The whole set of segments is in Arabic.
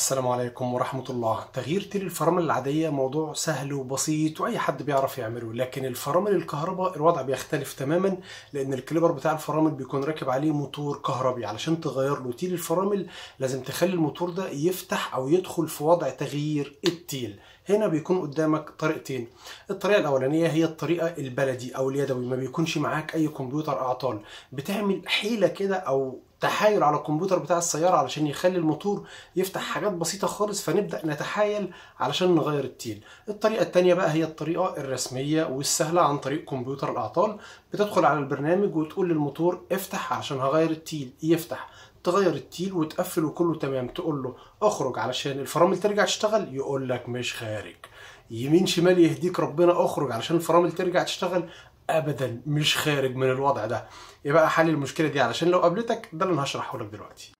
السلام عليكم ورحمة الله. تغيير تيل الفرامل العادية موضوع سهل وبسيط وأي حد بيعرف يعمله، لكن الفرامل الكهرباء الوضع بيختلف تماما، لأن الكليبر بتاع الفرامل بيكون راكب عليه موتور كهربي. علشان تغير له تيل الفرامل لازم تخلي الموتور ده يفتح أو يدخل في وضع تغيير التيل. هنا بيكون قدامك طريقتين، الطريقة الأولانية هي الطريقة البلدي أو اليدوي، ما بيكونش معاك أي كمبيوتر أعطال، بتعمل حيلة كده أو تحايل على الكمبيوتر بتاع السيارة علشان يخلي الموتور يفتح، حاجات بسيطة خالص فنبدأ نتحايل علشان نغير التيل. الطريقة التانية بقى هي الطريقة الرسمية والسهلة عن طريق كمبيوتر الأعطال، بتدخل على البرنامج وتقول للموتور افتح علشان هغير التيل، يفتح، تغير التيل وتقفل وكله تمام، تقول له اخرج علشان الفرامل ترجع تشتغل، يقول لك مش خارج، يمين شمال يهديك ربنا اخرج علشان الفرامل ترجع تشتغل، ابدا مش خارج من الوضع ده. يبقى حل المشكله دي علشان لو قابلتك ده اللي انا هشرحه لك دلوقتي.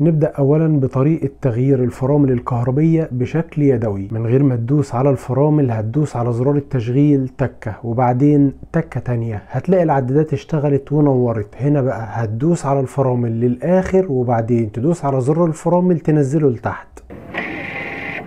نبدأ أولا بطريقة تغيير الفرامل الكهربية بشكل يدوي، من غير ما تدوس على الفرامل هتدوس على زرار التشغيل تكة وبعدين تكة تانية، هتلاقي العدادات اشتغلت ونورت. هنا بقى هتدوس على الفرامل للآخر وبعدين تدوس على زر الفرامل تنزله لتحت،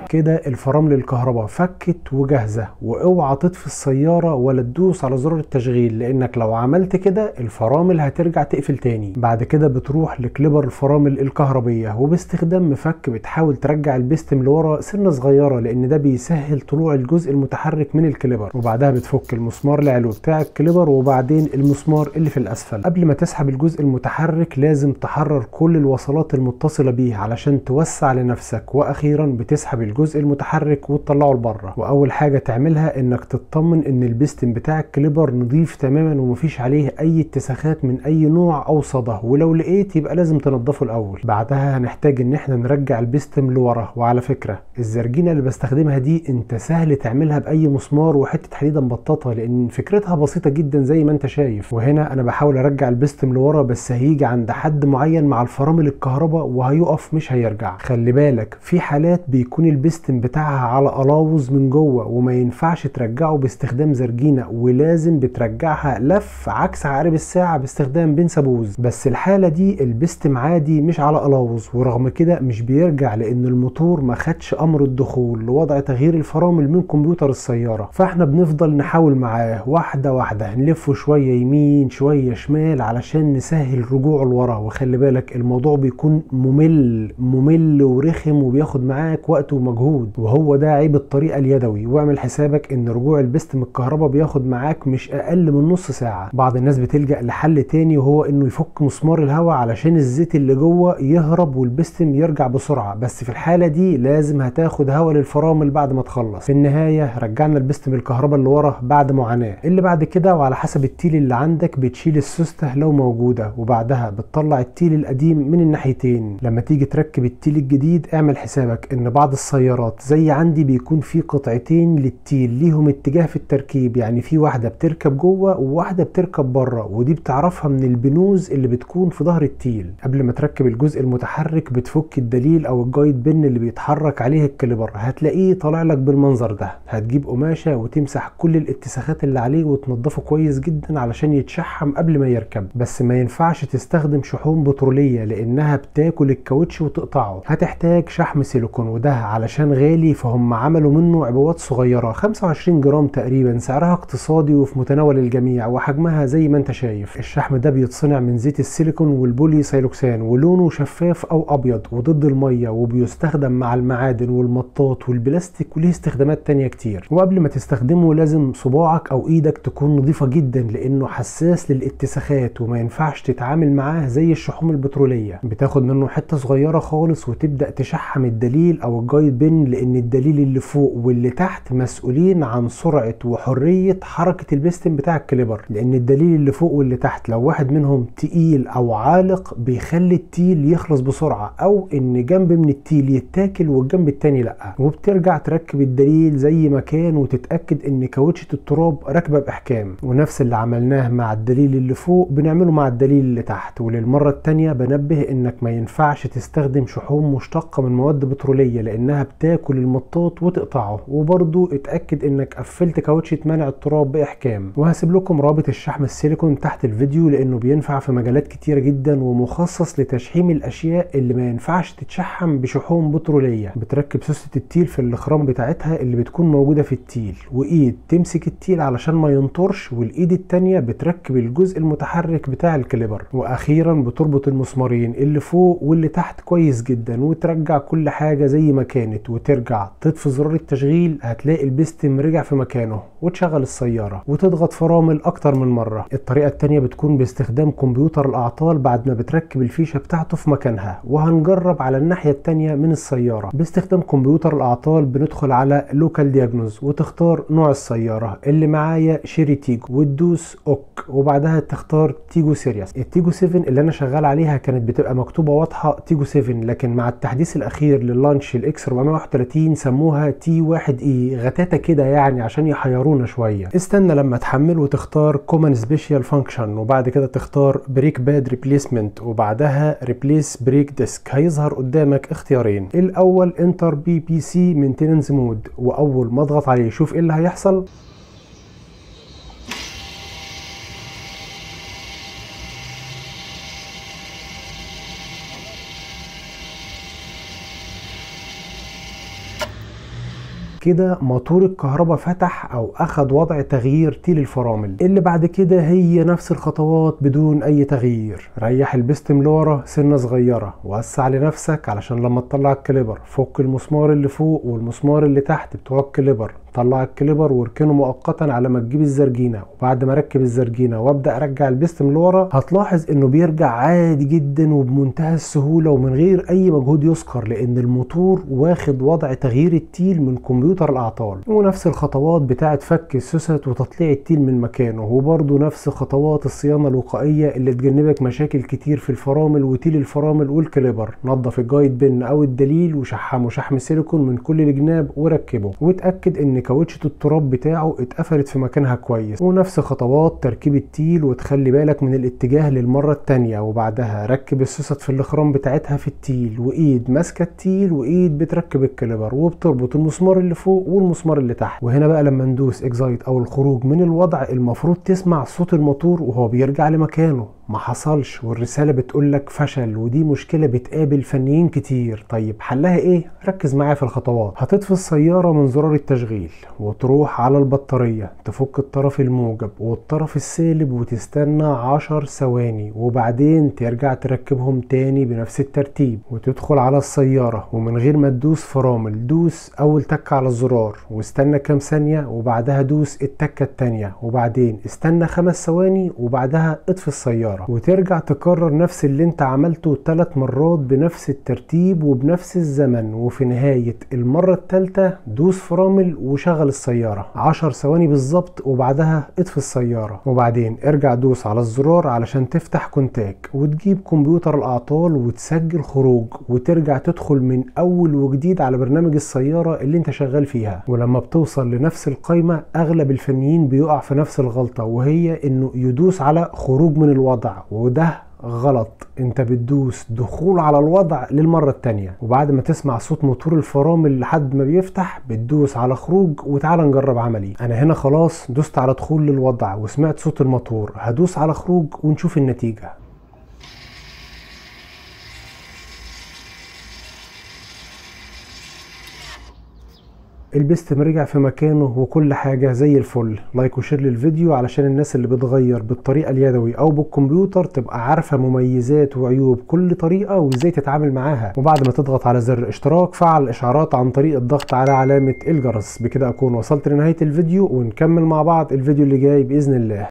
كده الفرامل الكهرباء فكت وجاهزة. واوعى تطفي السيارة ولا تدوس على زرار التشغيل، لانك لو عملت كده الفرامل هترجع تقفل تاني. بعد كده بتروح لكليبر الفرامل الكهربية، وباستخدام مفك بتحاول ترجع البستم لورا سنة صغيرة، لان ده بيسهل طلوع الجزء المتحرك من الكليبر. وبعدها بتفك المسمار العلوي بتاع الكليبر وبعدين المسمار اللي في الاسفل. قبل ما تسحب الجزء المتحرك لازم تحرر كل الوصلات المتصلة بيه علشان توسع لنفسك، واخيرا بتسحب الجزء المتحرك وتطلعه لبره. واول حاجه تعملها انك تطمن ان البستم بتاع الكليبر نظيف تماما ومفيش عليه اي اتساخات من اي نوع او صدى، ولو لقيت يبقى لازم تنضفه الاول. بعدها هنحتاج ان احنا نرجع البستم لورا، وعلى فكره الزرجينه اللي بستخدمها دي انت سهل تعملها باي مسمار وحته حديده مبططه، لان فكرتها بسيطه جدا زي ما انت شايف. وهنا انا بحاول ارجع البستم لورا بس هيجي عند حد معين مع الفرامل الكهرباء وهيقف مش هيرجع. خلي بالك في حالات بيكون البستم بتاعها على قلاوز من جوه وما ينفعش ترجعه باستخدام زرجينه، ولازم بترجعها لف عكس عقارب الساعه باستخدام بنسابوز. بس الحاله دي البستم عادي مش على قلاوز، ورغم كده مش بيرجع لان الموتور ما خدش امر الدخول لوضع تغيير الفرامل من كمبيوتر السياره. فاحنا بنفضل نحاول معاه واحده واحده، نلفه شويه يمين شويه شمال علشان نسهل رجوعه لورا. وخلي بالك الموضوع بيكون ممل ورخم وبياخد معاك وقت مجهود، وهو ده عيب الطريقه اليدوي. واعمل حسابك ان رجوع البستم الكهرباء بياخد معاك مش اقل من نص ساعه. بعض الناس بتلجا لحل تاني وهو انه يفك مسمار الهواء علشان الزيت اللي جوه يهرب والبستم يرجع بسرعه، بس في الحاله دي لازم هتاخد هواء للفرامل بعد ما تخلص. في النهايه رجعنا البستم الكهرباء اللي ورا بعد معاناه. اللي بعد كده وعلى حسب التيل اللي عندك بتشيل السوسته لو موجوده، وبعدها بتطلع التيل القديم من الناحيتين. لما تيجي تركب التيل الجديد اعمل حسابك ان بعض السيارات زي عندي بيكون في قطعتين للتيل ليهم اتجاه في التركيب، يعني في واحده بتركب جوه وواحده بتركب بره، ودي بتعرفها من البنوز اللي بتكون في ظهر التيل. قبل ما تركب الجزء المتحرك بتفك الدليل او الجايد بن اللي بيتحرك عليه الكليبر، هتلاقيه طالع لك بالمنظر ده. هتجيب قماشه وتمسح كل الاتساخات اللي عليه وتنضفه كويس جدا علشان يتشحم قبل ما يركب. بس ما ينفعش تستخدم شحوم بتروليه لانها بتاكل الكاوتش وتقطعه، هتحتاج شحم سيليكون، وده علشان غالي فهم عملوا منه عبوات صغيره 25 جرام تقريبا، سعرها اقتصادي وفي متناول الجميع وحجمها زي ما انت شايف. الشحم ده بيتصنع من زيت السيليكون والبولي سيلوكسان، ولونه شفاف او ابيض وضد الميه، وبيستخدم مع المعادن والمطاط والبلاستيك وليه استخدامات تانيه كتير. وقبل ما تستخدمه لازم صباعك او ايدك تكون نظيفه جدا لانه حساس للاتساخات وما ينفعش تتعامل معاه زي الشحوم البتروليه. بتاخد منه حته صغيره خالص وتبدا تشحم الدليل او الجايد بن، لان الدليل اللي فوق واللي تحت مسؤولين عن سرعه وحريه حركه البستم بتاع الكليبر، لان الدليل اللي فوق واللي تحت لو واحد منهم تقيل او عالق بيخلي التيل يخلص بسرعه، او ان جنب من التيل يتاكل والجنب التاني لا. وبترجع تركب الدليل زي ما كان وتتاكد ان كاوتشه التراب راكبه باحكام، ونفس اللي عملناه مع الدليل اللي فوق بنعمله مع الدليل اللي تحت. وللمره الثانيه بنبه انك ما ينفعش تستخدم شحوم مشتقه من مواد بتروليه لانها تاكل المطاط وتقطعه، وبرده اتاكد انك قفلت كاوتشه منع التراب باحكام. وهسيب لكم رابط الشحم السيليكون تحت الفيديو لانه بينفع في مجالات كتيره جدا، ومخصص لتشحيم الاشياء اللي ما ينفعش تتشحم بشحوم بتروليه. بتركب سوسه التيل في الاخرام بتاعتها اللي بتكون موجوده في التيل، وايد تمسك التيل علشان ما ينطرش، والايد التانيه بتركب الجزء المتحرك بتاع الكليبر. واخيرا بتربط المسمارين اللي فوق واللي تحت كويس جدا، وترجع كل حاجه زي ما كانت، وترجع تطفي زرار التشغيل هتلاقي البستم رجع في مكانه، وتشغل السياره، وتضغط فرامل اكتر من مره. الطريقه التانيه بتكون باستخدام كمبيوتر الاعطال بعد ما بتركب الفيشه بتاعته في مكانها، وهنجرب على الناحيه التانيه من السياره. باستخدام كمبيوتر الاعطال بندخل على لوكال دياجنوز، وتختار نوع السياره. اللي معايا شيري تيجو، وتدوس اوك، وبعدها تختار تيجو سيريس. التيجو 7 اللي انا شغال عليها كانت بتبقى مكتوبه واضحه تيجو 7، لكن مع التحديث الاخير لللانش الاكس 431 سموها تي 1 اي، غتاته كده يعني عشان يحيرونا شويه. استنى لما تحمل، وتختار كومن سبيشال فانكشن، وبعد كده تختار بريك باد ريبليسمنت، وبعدها ريبليس بريك ديسك. هيظهر قدامك اختيارين، الاول انتر بي بي سي مينتيننس مود، واول ما اضغط عليه شوف ايه اللي هيحصل. كده موتور الكهرباء فتح او اخذ وضع تغيير تيل الفرامل. اللي بعد كده هي نفس الخطوات بدون اي تغيير. ريح البستم لورا سنه صغيره، وسع لنفسك علشان لما تطلع الكليبر. فك المسمار اللي فوق والمسمار اللي تحت بتوع الكليبر، طلع الكليبر واركنه مؤقتا على ما تجيب الزرجينه. وبعد ما اركب الزرجينه وابدا ارجع البستم لورا، هتلاحظ انه بيرجع عادي جدا وبمنتهى السهوله ومن غير اي مجهود يذكر، لان الموتور واخد وضع تغيير التيل من كمبيوتر الاعطال. ونفس الخطوات بتاعه فك السوست وتطليع التيل من مكانه، وبرده نفس خطوات الصيانه الوقائيه اللي تجنبك مشاكل كتير في الفرامل وتيل الفرامل والكليبر. نظف الجايد بن او الدليل، وشحمه شحم سيليكون من كل الجناب وركبه، وتاكد ان كاوتشه التراب بتاعه اتقفلت في مكانها كويس. ونفس خطوات تركيب التيل، وتخلي بالك من الاتجاه للمره الثانيه. وبعدها ركب السوست في الاخرام بتاعتها في التيل، وايد ماسكه التيل وايد بتركب الكليبر، وبتربط المسمار اللي فوق والمسمار اللي تحت. وهنا بقى لما ندوس اكزايت او الخروج من الوضع، المفروض تسمع صوت الموتور وهو بيرجع لمكانه، ما حصلش، والرساله بتقولك فشل. ودي مشكله بتقابل فنيين كتير. طيب حلها ايه؟ ركز معايا في الخطوات. هتطفي السياره من زرار التشغيل، وتروح على البطاريه، تفك الطرف الموجب والطرف السالب، وتستنى 10 ثواني، وبعدين ترجع تركبهم تاني بنفس الترتيب. وتدخل على السياره، ومن غير ما تدوس فرامل دوس اول تكه على الزرار، واستنى كام ثانيه، وبعدها دوس التكه التانيه، وبعدين استنى 5 ثواني، وبعدها اطفي السياره. وترجع تكرر نفس اللي انت عملته 3 مرات بنفس الترتيب وبنفس الزمن، وفي نهاية المرة الثالثة دوس فرامل وشغل السيارة 10 ثواني بالظبط، وبعدها اطفي السيارة. وبعدين ارجع دوس على الزرار علشان تفتح كونتاك، وتجيب كمبيوتر الأعطال وتسجل خروج، وترجع تدخل من أول وجديد على برنامج السيارة اللي انت شغال فيها. ولما بتوصل لنفس القايمة أغلب الفنيين بيقع في نفس الغلطة، وهي انه يدوس على خروج من الوضع، وده غلط. انت بتدوس دخول على الوضع للمرة التانية، وبعد ما تسمع صوت موتور الفرامل لحد ما بيفتح بتدوس على خروج. وتعالى نجرب عملي. انا هنا خلاص دوست على دخول للوضع وسمعت صوت الموتور، هدوس على خروج ونشوف النتيجة. البستم رجع في مكانه وكل حاجة زي الفل. لايك وشير للفيديو علشان الناس اللي بتغير بالطريقة اليدوي او بالكمبيوتر تبقى عارفة مميزات وعيوب كل طريقة وازاي تتعامل معاها. وبعد ما تضغط على زر اشتراك فعل الاشعارات عن طريق الضغط على علامة الجرس. بكده اكون وصلت لنهاية الفيديو، ونكمل مع بعض الفيديو اللي جاي بإذن الله.